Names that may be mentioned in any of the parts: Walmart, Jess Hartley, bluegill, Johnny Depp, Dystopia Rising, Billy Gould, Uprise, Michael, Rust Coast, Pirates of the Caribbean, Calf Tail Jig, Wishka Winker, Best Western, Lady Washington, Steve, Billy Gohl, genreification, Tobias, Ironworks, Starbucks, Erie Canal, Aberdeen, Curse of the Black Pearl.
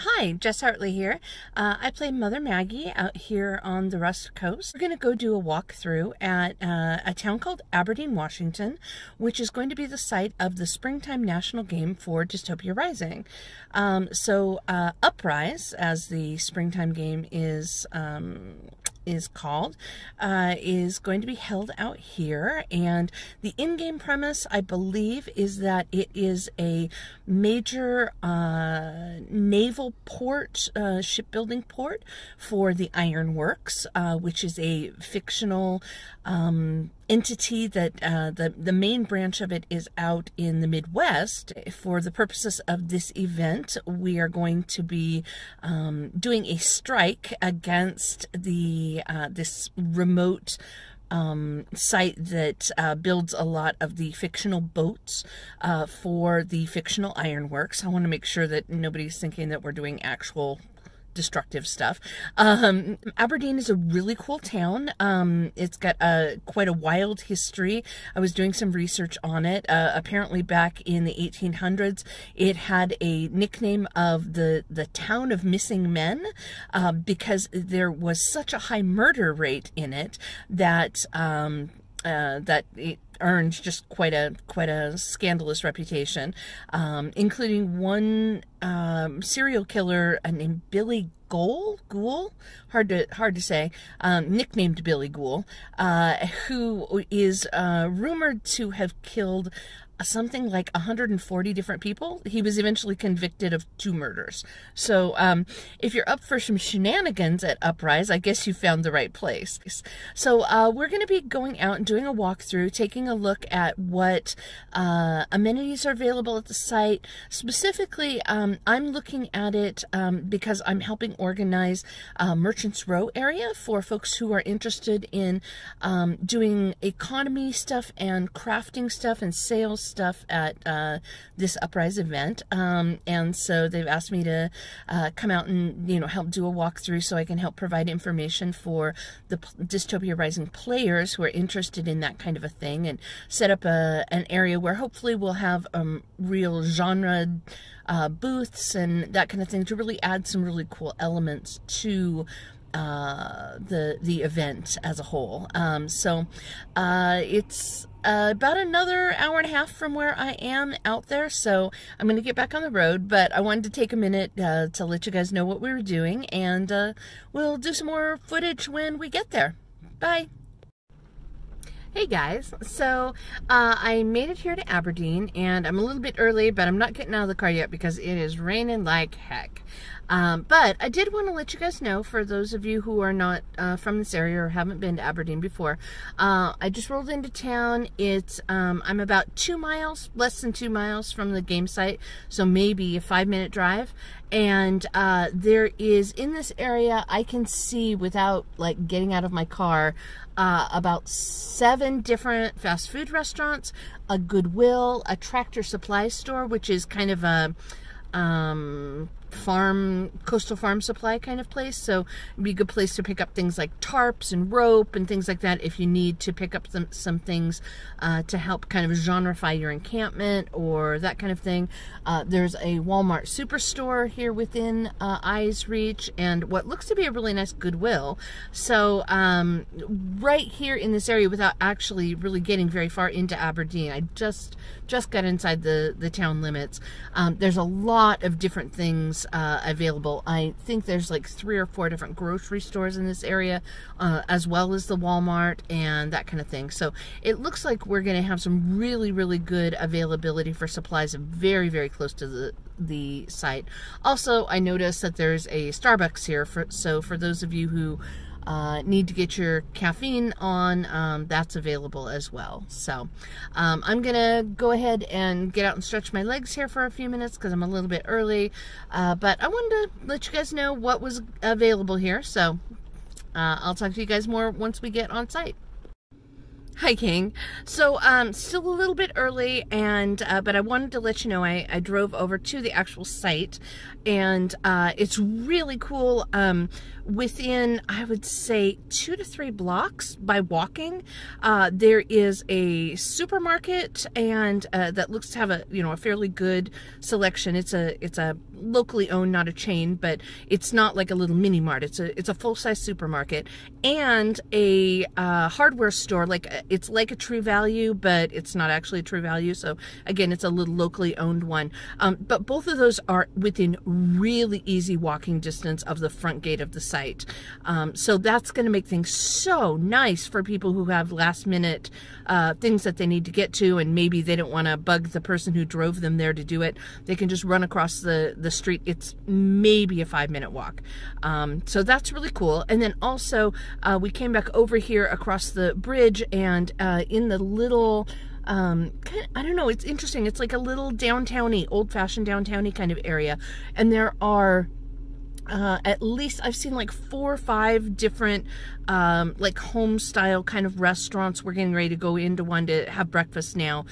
Hi, Jess Hartley here. I play Mother Maggie out here on the Rust Coast. We're going to go do a walkthrough at a town called Aberdeen, Washington, which is going to be the site of the springtime national game for Dystopia Rising. So Uprise, as the springtime game is called, is going to be held out here. And the in-game premise, I believe, is that it is a major naval port, shipbuilding port for the Ironworks, which is a fictional entity that the main branch of it is out in the Midwest. For the purposes of this event, we are going to be doing a strike against the this remote site that builds a lot of the fictional boats for the fictional Ironworks. I want to make sure that nobody's thinking that we're doing actual destructive stuff. Aberdeen is a really cool town. It's got quite a wild history. I was doing some research on it. Apparently back in the 1800s, it had a nickname of the town of missing men because there was such a high murder rate in it that that it earned just quite a scandalous reputation, including one serial killer named Billy Gohl, hard to say, nicknamed Billy Gould, who is rumored to have killed something like 140 different people. He was eventually convicted of 2 murders. So if you're up for some shenanigans at Uprise, I guess you found the right place. So we're going to be going out and doing a walkthrough, taking a look at what amenities are available at the site. Specifically, I'm looking at it because I'm helping organize Merchants Row area for folks who are interested in doing economy stuff and crafting stuff and sales stuff at this Uprise event, and so they've asked me to come out and, you know, help do a walkthrough so I can help provide information for the Dystopia Rising players who are interested in that kind of a thing, and set up an area where hopefully we'll have real genre booths and that kind of thing to really add some really cool elements to the event as a whole. So it's about another hour and a half from where I am out there, so I'm going to get back on the road, but I wanted to take a minute to let you guys know what we were doing, and we'll do some more footage when we get there. Bye! Hey guys, so I made it here to Aberdeen, and I'm a little bit early, but I'm not getting out of the car yet because it is raining like heck. But I did want to let you guys know, for those of you who are not from this area or haven't been to Aberdeen before, I just rolled into town. It's I'm about 2 miles, less than 2 miles from the game site, so maybe a 5-minute drive. And there is, in this area, I can see without like getting out of my car, about 7 different fast food restaurants, a Goodwill, a Tractor Supply store, which is kind of a coastal farm supply kind of place, so it'd be a good place to pick up things like tarps and rope and things like that if you need to pick up some things to help kind of genreify your encampment or that kind of thing. There's a Walmart superstore here within eye's reach, and what looks to be a really nice Goodwill. So right here in this area, without actually really getting very far into Aberdeen, I just got inside the town limits. There's a lot of different things available. I think there's like 3 or 4 different grocery stores in this area, as well as the Walmart and that kind of thing. So it looks like we're going to have some really, really good availability for supplies very, very close to the site. Also, I noticed that there's a Starbucks here, so for those of you who need to get your caffeine on, that's available as well. So I'm gonna go ahead and get out and stretch my legs here for a few minutes because I'm a little bit early, but I wanted to let you guys know what was available here. So I'll talk to you guys more once we get on site. Hi, King. So, still a little bit early, and but I wanted to let you know I drove over to the actual site, and it's really cool. within, I would say, 2 to 3 blocks by walking, there is a supermarket, and that looks to have a, you know, a fairly good selection. It's a locally owned, not a chain, but it's not like a little mini mart. It's a full-size supermarket, and a hardware store. Like, it's like a True Value, but it's not actually a True Value. So again, it's a little locally owned one. But both of those are within really easy walking distance of the front gate of the site. So that's going to make things so nice for people who have last minute things that they need to get to, and maybe they don't want to bug the person who drove them there to do it. They can just run across the street. It's maybe a 5-minute walk. So that's really cool. And then also we came back over here across the bridge, and in the little I don't know, it's interesting. It's like a little downtowny, old-fashioned downtowny kind of area, and there are at least I've seen like 4 or 5 different like home style kind of restaurants. We're getting ready to go into one to have breakfast now.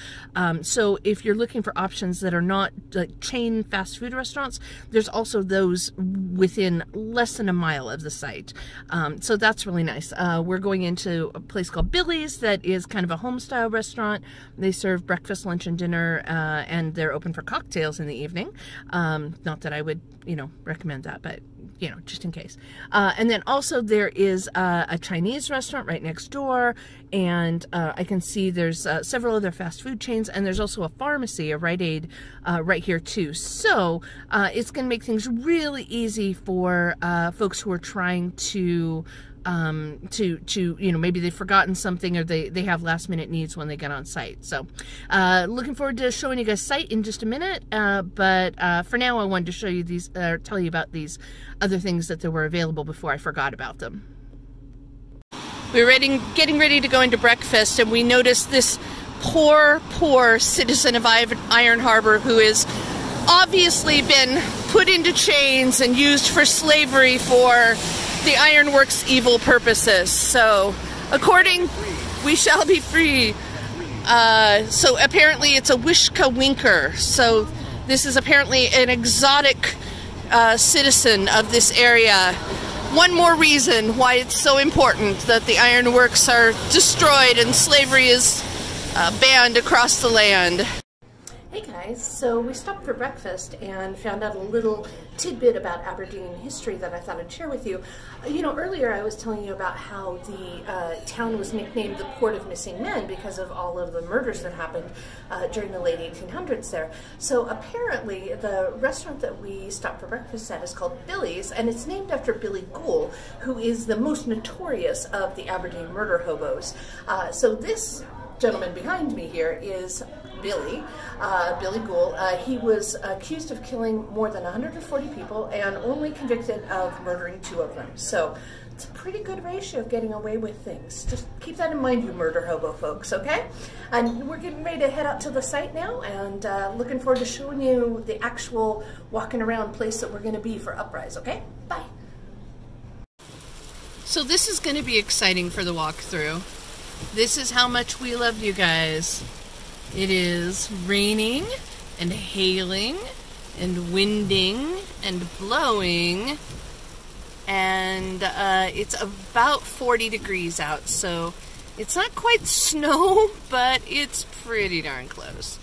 So if you're looking for options that are not like chain fast food restaurants, there's also those within less than a mile of the site. So that's really nice. We're going into a place called Billy's that is kind of a home style restaurant. They serve breakfast, lunch, and dinner, and they're open for cocktails in the evening. Not that I would, you know, recommend that, but you know, just in case. And then also there is a Chinese restaurant right next door, and I can see there's several other fast food chains, and there's also a pharmacy, a Rite Aid, right here too. So it's going to make things really easy for folks who are trying to you know, maybe they've forgotten something, or they have last minute needs when they get on site. So looking forward to showing you guys site in just a minute, but for now I wanted to show you these, tell you about these other things that were available before I forgot about them. We were getting ready to go into breakfast, and we noticed this poor citizen of Iron Harbor, who is obviously been put into chains and used for slavery for the Ironworks' evil purposes. So, according, we shall be free. So apparently it's a Wishka Winker. So this is apparently an exotic citizen of this area. One more reason why it's so important that the Ironworks are destroyed and slavery is banned across the land. Hey guys, so we stopped for breakfast and found out a little tidbit about Aberdeen history that I thought I'd share with you. You know, earlier I was telling you about how the town was nicknamed the Port of Missing Men because of all of the murders that happened during the late 1800s there. So apparently the restaurant that we stopped for breakfast at is called Billy's, and it's named after Billy Gould, who is the most notorious of the Aberdeen murder hobos. So this gentleman behind me here is Billy, Billy Gould. He was accused of killing more than 140 people and only convicted of murdering 2 of them. So it's a pretty good ratio of getting away with things. Just keep that in mind, you murder hobo folks, okay? And we're getting ready to head out to the site now, and looking forward to showing you the actual walking around place that we're going to be for Uprise, okay? Bye! So this is going to be exciting for the walkthrough. This is how much we love you guys. It is raining and hailing and winding and blowing, and it's about 40 degrees out, so it's not quite snow, but it's pretty darn close.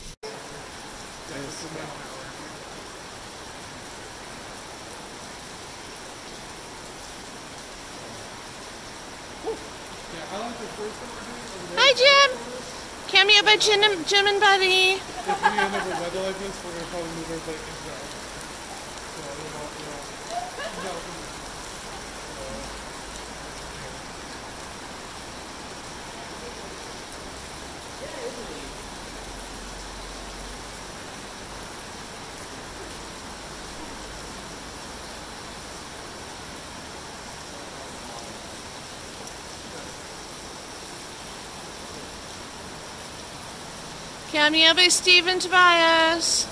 Hi, Jim! Cameo by Jim and Buddy! If we end up with weather like this, we're going to probably move our plate into that. So, Cameo by Steve and Tobias.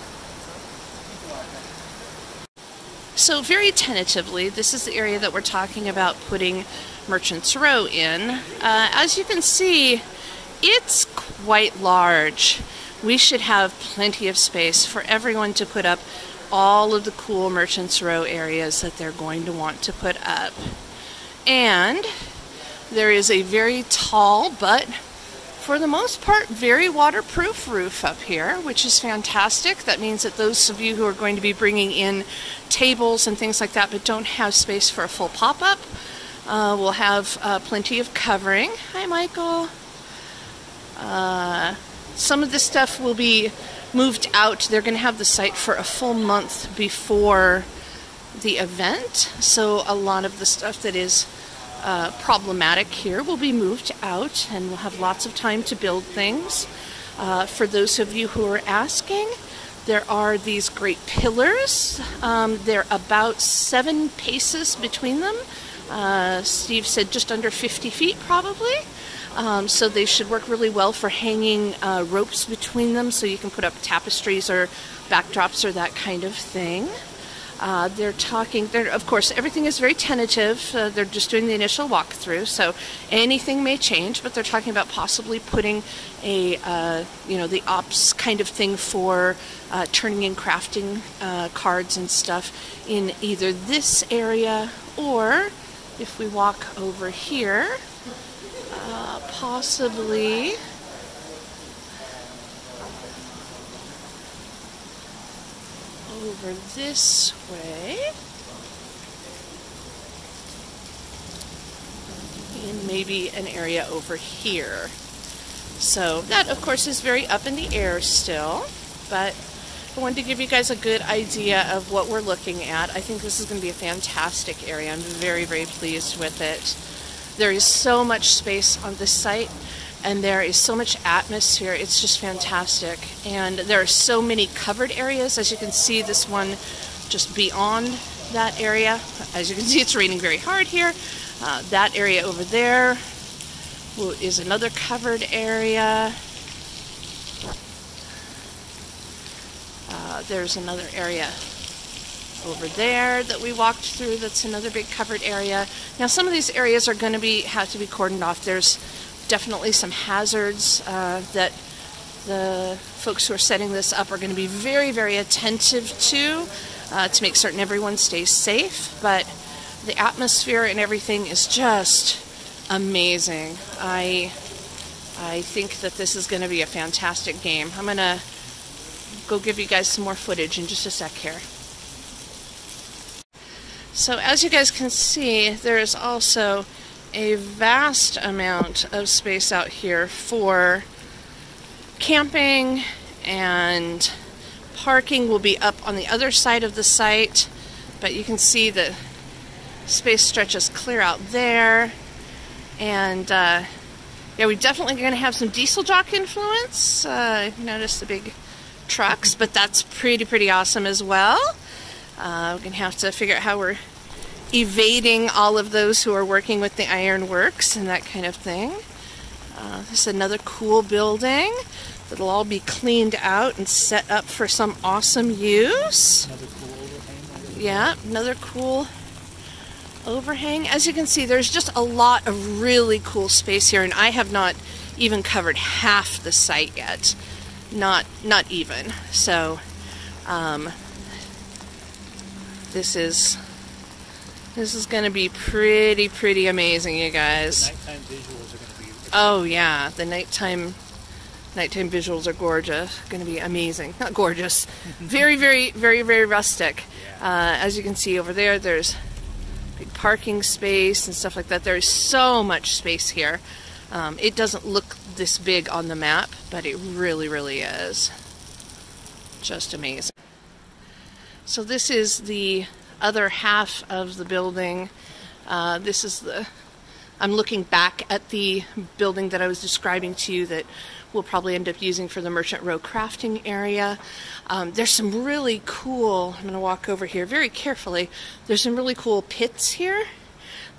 So very tentatively, this is the area that we're talking about putting Merchants Row in. As you can see, it's quite large. We should have plenty of space for everyone to put up all of the cool Merchants Row areas that they're going to want to put up. And there is a very tall, but for the most part, very waterproof roof up here, which is fantastic. That means that those of you who are going to be bringing in tables and things like that, but don't have space for a full pop-up, will have plenty of covering. Hi, Michael. Some of this stuff will be moved out. They're going to have the site for a full month before the event, so a lot of the stuff that is problematic here will be moved out, and we'll have lots of time to build things. For those of you who are asking, there are these great pillars. They're about 7 paces between them. Steve said just under 50 feet probably. So they should work really well for hanging ropes between them, so you can put up tapestries or backdrops or that kind of thing. Of course, everything is very tentative. They're just doing the initial walkthrough, so anything may change, but they're talking about possibly putting a, you know, the ops kind of thing for turning and crafting cards and stuff in either this area, or if we walk over here, possibly over this way, and maybe an area over here. So that, of course, is very up in the air still, but I wanted to give you guys a good idea of what we're looking at. I think this is going to be a fantastic area. I'm very, very pleased with it. There is so much space on this site, and there is so much atmosphere. It's just fantastic. And there are so many covered areas. As you can see, this one just beyond that area. As you can see, it's raining very hard here. That area over there is another covered area. There's another area over there that we walked through that's another big covered area. Now, some of these areas are going to have to be cordoned off. There's definitely some hazards that the folks who are setting this up are going to be very, very attentive to make certain everyone stays safe, but the atmosphere and everything is just amazing. I think that this is going to be a fantastic game. I'm going to go give you guys some more footage in just a sec here. So as you guys can see, there is also a vast amount of space out here for camping, and parking will be up on the other side of the site, but you can see the space stretches clear out there. And yeah, we're definitely going to have some diesel jock influence. Notice the big trucks, but that's pretty awesome as well. We're going to have to figure out how we're evading all of those who are working with the ironworks and that kind of thing. This is another cool building that'll all be cleaned out and set up for some awesome use. Another cool overhang. Yeah, another cool overhang. As you can see, there's just a lot of really cool space here, and I have not even covered half the site yet. Not even. So, this is going to be pretty amazing, you guys. The nighttime visuals are going to be amazing. Oh yeah, the nighttime visuals are gorgeous. Going to be amazing. Not gorgeous. Very rustic. Yeah. As you can see over there, there's big parking space and stuff like that. There is so much space here. It doesn't look this big on the map, but it really is. Just amazing. So this is the other half of the building. This is the, I'm looking back at the building that I was describing to you that we'll probably end up using for the Merchant Row crafting area. There's some really cool, I'm gonna walk over here very carefully, there's some really cool pits here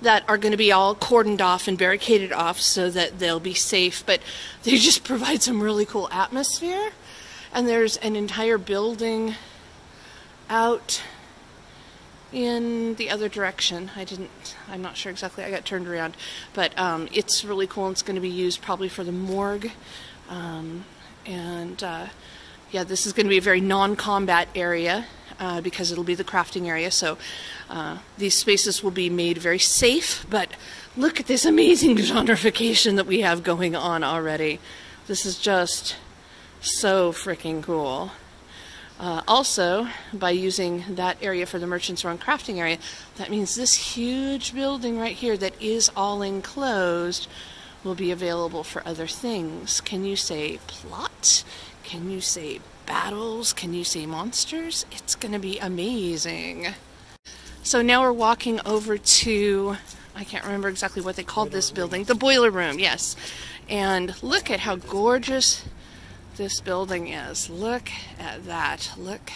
that are gonna be all cordoned off and barricaded off so that they'll be safe, but they just provide some really cool atmosphere. And there's an entire building out in the other direction. I'm not sure exactly, I got turned around, but it's really cool, and it's going to be used probably for the morgue. Yeah, this is going to be a very non-combat area. because it'll be the crafting area. So these spaces will be made very safe, but look at this amazing genreification that we have going on already. This is just so freaking cool. Also, by using that area for the Merchants' Row and crafting area, that means this huge building right here that is all enclosed will be available for other things. Can you say plot? Can you say battles? Can you say monsters? It's going to be amazing. So now we're walking over to, I can't remember exactly what they called this building, the boiler room, yes. And look at how gorgeous this building is. Look at that. Look,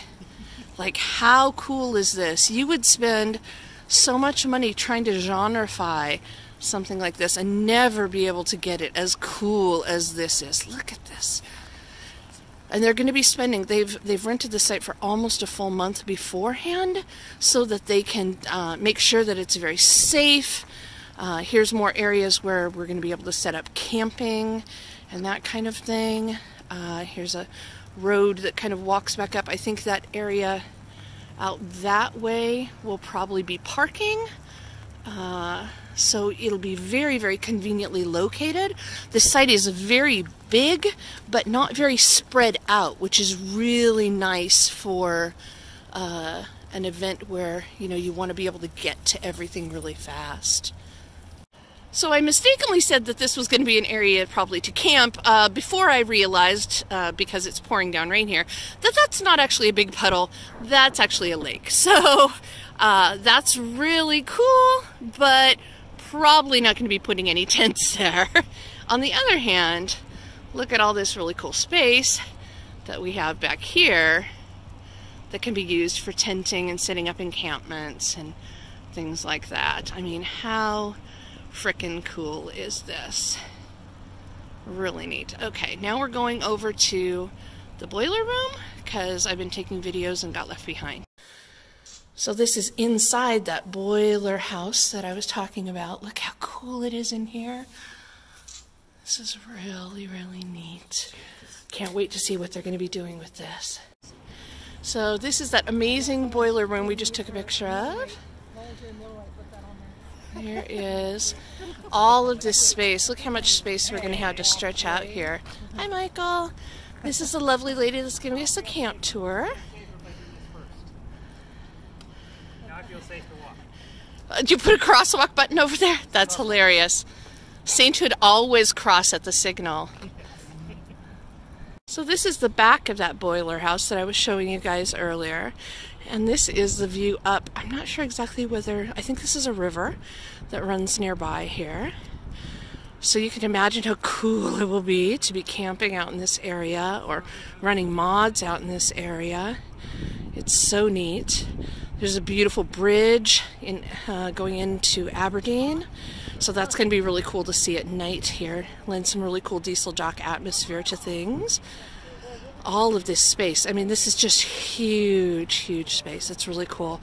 like how cool is this? You would spend so much money trying to genreify something like this and never be able to get it as cool as this is. Look at this. And they're going to be spending, they've rented the site for almost a full month beforehand so that they can make sure that it's very safe. Here's more areas where we're going to be able to set up camping and that kind of thing. Here's a road that kind of walks back up. I think that area out that way will probably be parking. So it'll be very, very conveniently located. The site is very big, but not very spread out, which is really nice for an event where, you know, you want to be able to get to everything really fast. So I mistakenly said that this was going to be an area probably to camp before I realized, because it's pouring down rain here, that that's not actually a big puddle, that's actually a lake. So that's really cool, but probably not going to be putting any tents there. On the other hand, look at all this really cool space that we have back here that can be used for tenting and setting up encampments and things like that. I mean, how frickin' cool is this? Really neat. Okay, now we're going over to the boiler room because I've been taking videos and got left behind. So this is inside that boiler house that I was talking about. Look how cool it is in here. This is really, really neat. Can't wait to see what they're going to be doing with this. So this is that amazing boiler room we just took a picture of. Here is all of this space. Look how much space we're going to have to stretch out here. Hi, Michael. This is a lovely lady that's giving us a camp tour. Now I feel safe to walk. Did you put a crosswalk button over there? That's hilarious. Sainthood always cross at the signal. So this is the back of that boiler house that I was showing you guys earlier. And this is the view up. I'm not sure exactly whether, I think this is a river that runs nearby here. So you can imagine how cool it will be to be camping out in this area or running mods out in this area. It's so neat. There's a beautiful bridge in, going into Aberdeen. So that's going to be really cool to see at night here. Lend some really cool diesel dock atmosphere to things. All of this space. I mean, this is just huge, huge space. It's really cool.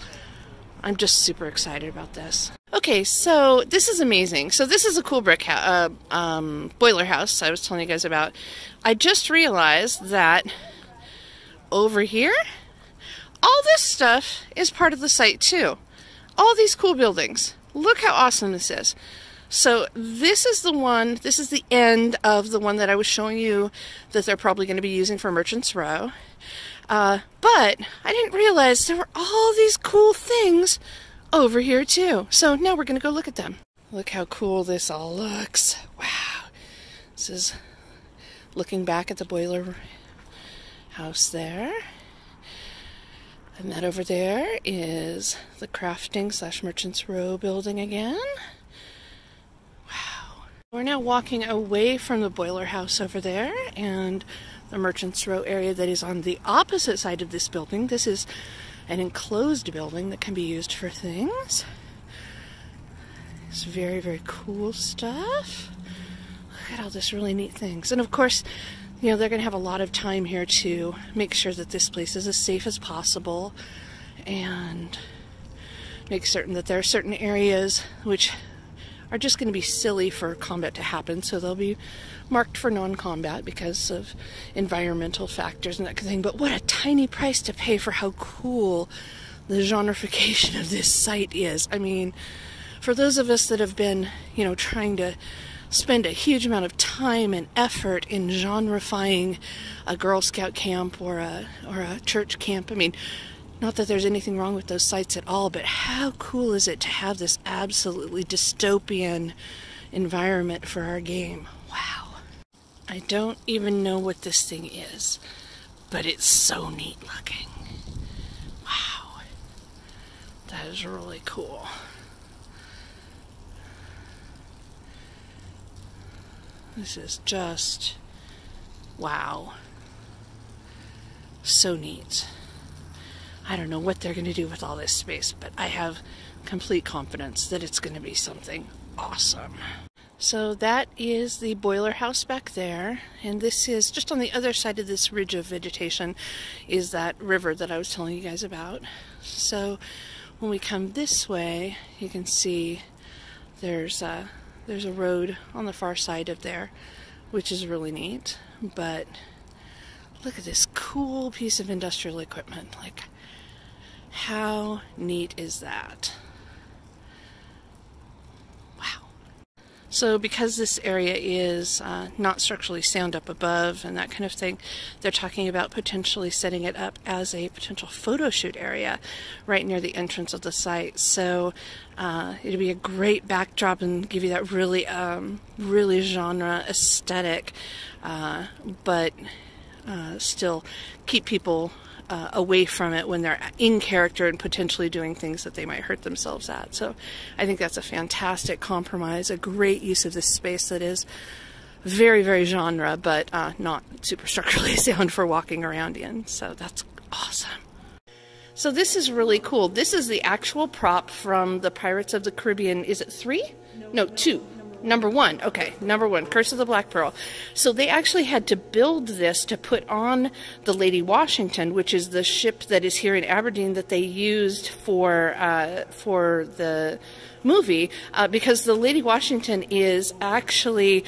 I'm just super excited about this. Okay, so this is amazing. So this is a cool brick boiler house I was telling you guys about. I just realized that over here, all this stuff is part of the site too. All these cool buildings. Look how awesome this is. So this is the one, this is the end of the one that I was showing you that they're probably going to be using for Merchants Row. But I didn't realize there were all these cool things over here too. So now we're going to go look at them. Look how cool this all looks. Wow. This is looking back at the boiler house there. And that over there is the crafting / Merchants Row building again. We're now walking away from the boiler house over there and the Merchants Row area that is on the opposite side of this building. This is an enclosed building that can be used for things. It's very, very cool stuff. Look at all this really neat things. And of course, you know, they're going to have a lot of time here to make sure that this place is as safe as possible and make certain that there are certain areas which are just going to be silly for combat to happen, so they'll be marked for non-combat because of environmental factors and that kind of thing. But what a tiny price to pay for how cool the genreification of this site is. I mean, for those of us that have been, you know, trying to spend a huge amount of time and effort in genrefying a Girl Scout camp or a church camp, I mean, not that there's anything wrong with those sites at all, but how cool is it to have this absolutely dystopian environment for our game? Wow. I don't even know what this thing is, but it's so neat looking. Wow. That is really cool. This is just, wow. So neat. I don't know what they're going to do with all this space, but I have complete confidence that it's going to be something awesome. So that is the boiler house back there, and this is just on the other side of this ridge of vegetation is that river that I was telling you guys about. So when we come this way, you can see there's a road on the far side of there, which is really neat, but look at this cool piece of industrial equipment. Like, how neat is that? Wow. So because this area is not structurally sound up above and that kind of thing, they're talking about potentially setting it up as a potential photo shoot area right near the entrance of the site. So it'll be a great backdrop and give you that really, really genre aesthetic, but still keep people away from it when they're in character and potentially doing things that they might hurt themselves at. So I think that's a fantastic compromise, a great use of this space that is very, very genre, but not super structurally sound for walking around in. So that's awesome. So this is really cool. This is the actual prop from the Pirates of the Caribbean. Is it 3? No, 2. Number 1, okay, number 1, Curse of the Black Pearl. So they actually had to build this to put on the Lady Washington, which is the ship that is here in Aberdeen that they used for the movie, because the Lady Washington is actually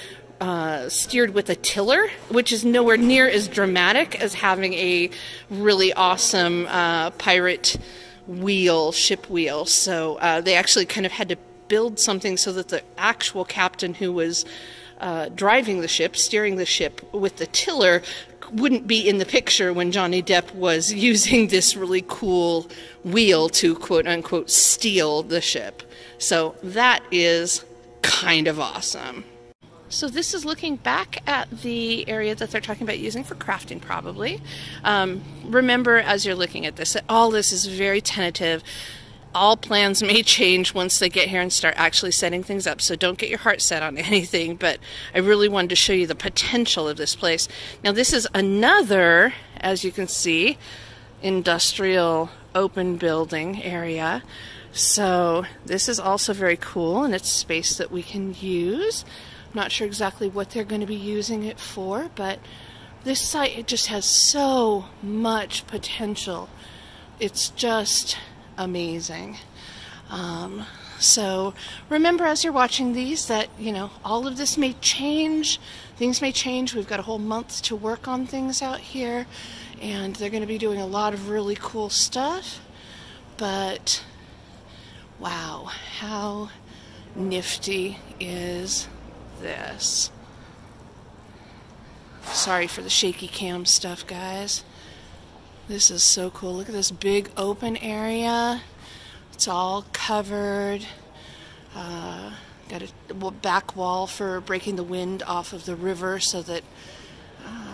steered with a tiller, which is nowhere near as dramatic as having a really awesome pirate wheel, ship wheel. So they actually kind of had to build something so that the actual captain who was driving the ship, steering the ship with the tiller, wouldn't be in the picture when Johnny Depp was using this really cool wheel to quote-unquote steal the ship. So that is kind of awesome. So this is looking back at the area that they're talking about using for crafting, probably. Remember, as you're looking at this, all this is very tentative. All plans may change once they get here and start actually setting things up, so don't get your heart set on anything, but I really wanted to show you the potential of this place. Now this is another, as you can see, industrial open building area. So this is also very cool, and it's space that we can use. I'm not sure exactly what they're going to be using it for, but this site, it just has so much potential. It's just amazing. So remember, as you're watching these, that, you know, all of this may change. Things may change. We've got a whole month to work on things out here, and they're going to be doing a lot of really cool stuff. But wow, how nifty is this? Sorry for the shaky cam stuff, guys. This is so cool. Look at this big open area. It's all covered. Got a back wall for breaking the wind off of the river so that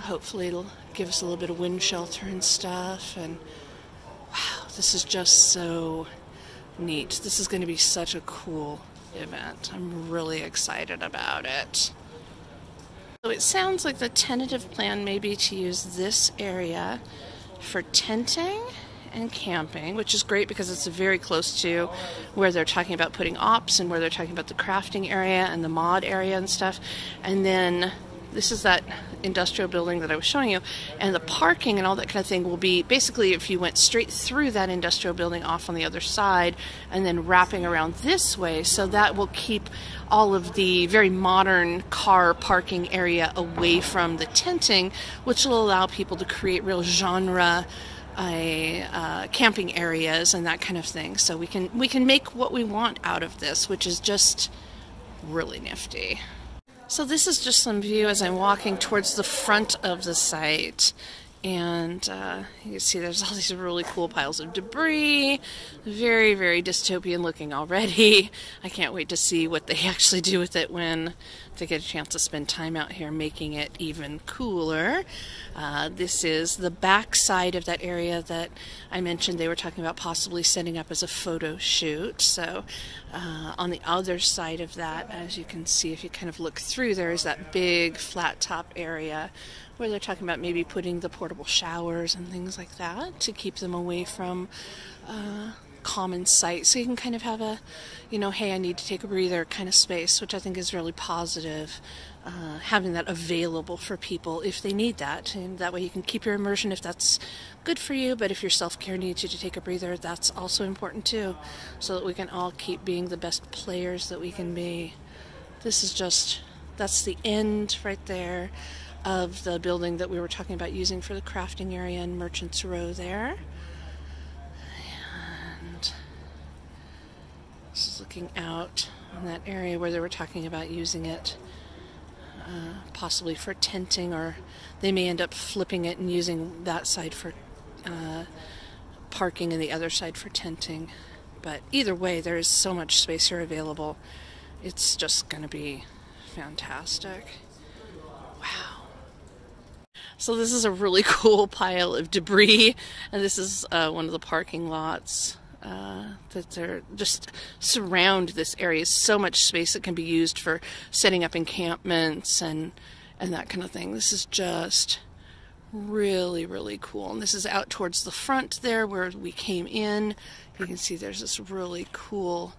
hopefully it'll give us a little bit of wind shelter and stuff. And wow, this is just so neat. This is going to be such a cool event. I'm really excited about it. So it sounds like the tentative plan may be to use this area for tenting and camping, which is great because it's very close to where they're talking about putting ops and where they're talking about the crafting area and the mod area and stuff. And then This is that industrial building that I was showing you, and the parking and all that kind of thing will be basically if you went straight through that industrial building off on the other side and then wrapping around this way, so that will keep all of the very modern car parking area away from the tenting, which will allow people to create real genre camping areas and that kind of thing. So we can make what we want out of this, which is just really nifty. So this is just some view as I'm walking towards the front of the site, and you can see there's all these really cool piles of debris. Very, very dystopian looking already. I can't wait to see what they actually do with it when they get a chance to spend time out here making it even cooler. This is the back side of that area that I mentioned they were talking about possibly setting up as a photo shoot. So on the other side of that, as you can see, if you kind of look through, there is that big flat top area where they're talking about maybe putting the portable showers and things like that to keep them away from common site, so you can kind of have a, you know, hey, I need to take a breather kind of space, which I think is really positive, having that available for people if they need that. And that way you can keep your immersion if that's good for you, but if your self-care needs you to take a breather, that's also important too, so that we can all keep being the best players that we can be. This is just, that's the end right there of the building that we were talking about using for the crafting area and Merchants Row there. This is looking out on that area where they were talking about using it possibly for tenting, or they may end up flipping it and using that side for parking and the other side for tenting. But either way, there is so much space here available. It's just going to be fantastic. Wow. So this is a really cool pile of debris, and this is one of the parking lots. That they're just surround this area. So much space that can be used for setting up encampments and that kind of thing. This is just really, really cool. And this is out towards the front there where we came in. You can see there's this really cool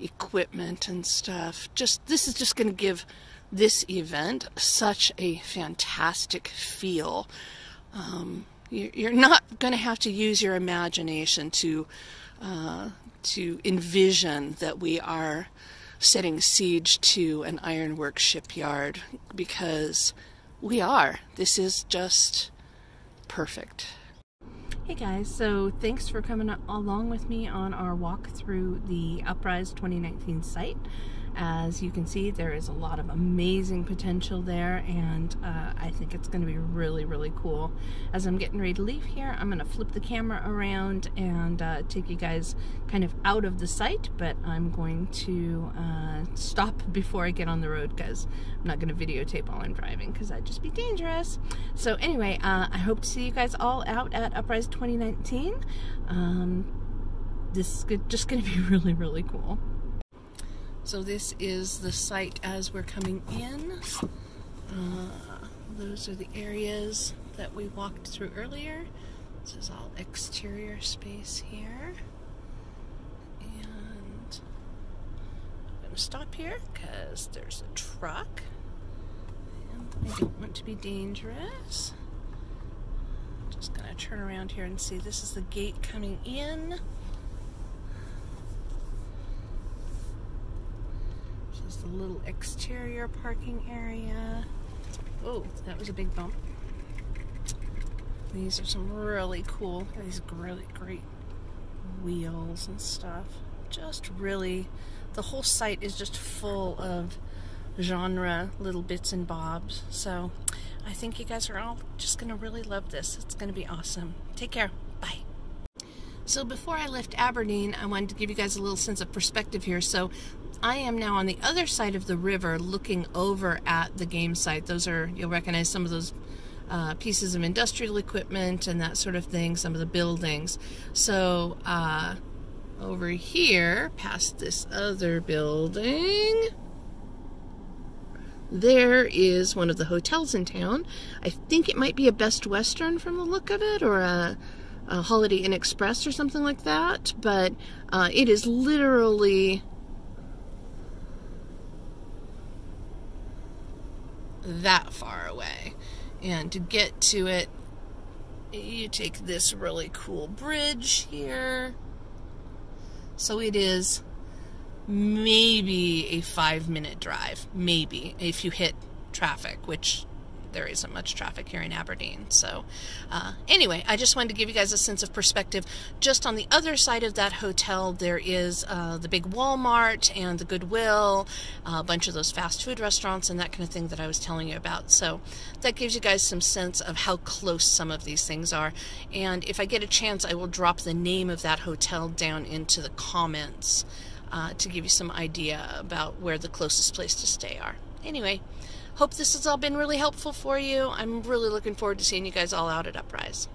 equipment and stuff. Just, this is just going to give this event such a fantastic feel. You're not going to have to use your imagination to envision that we are setting siege to an ironworks shipyard, because we are. This is just perfect. Hey guys, so thanks for coming along with me on our walk through the Uprise 2019 site. As you can see, there is a lot of amazing potential there, and I think it's going to be really, really cool. As I'm getting ready to leave here, I'm going to flip the camera around and take you guys kind of out of the site, but I'm going to stop before I get on the road because I'm not going to videotape while I'm driving because I'd just be dangerous. So anyway, I hope to see you guys all out at Uprise 2019. This is just going to be really, really cool. So this is the site as we're coming in. Those are the areas that we walked through earlier. This is all exterior space here. And I'm going to stop here because there's a truck. And I don't want to be dangerous. I'm just going to turn around here and see. This is the gate coming in. The little exterior parking area. Oh, that was a big bump. These are some really cool, these really great wheels and stuff. Just really, the whole site is just full of genre little bits and bobs. So I think you guys are all just gonna really love this. It's gonna be awesome. Take care. Bye. So before I left Aberdeen, I wanted to give you guys a little sense of perspective here. So I am now on the other side of the river looking over at the game site. Those are, you'll recognize some of those pieces of industrial equipment and that sort of thing, some of the buildings. So over here, past this other building, there is one of the hotels in town. I think it might be a Best Western from the look of it, or a Holiday Inn Express or something like that, but it is literally that far away. And to get to it, you take this really cool bridge here. So it is maybe a 5-minute drive, maybe, if you hit traffic, which there isn't much traffic here in Aberdeen. So anyway, I just wanted to give you guys a sense of perspective. Just on the other side of that hotel, there is the big Walmart and the Goodwill, a bunch of those fast food restaurants and that kind of thing that I was telling you about. So that gives you guys some sense of how close some of these things are. And if I get a chance, I will drop the name of that hotel down into the comments to give you some idea about where the closest place to stay are. Anyway, hope this has all been really helpful for you. I'm really looking forward to seeing you guys all out at Uprise.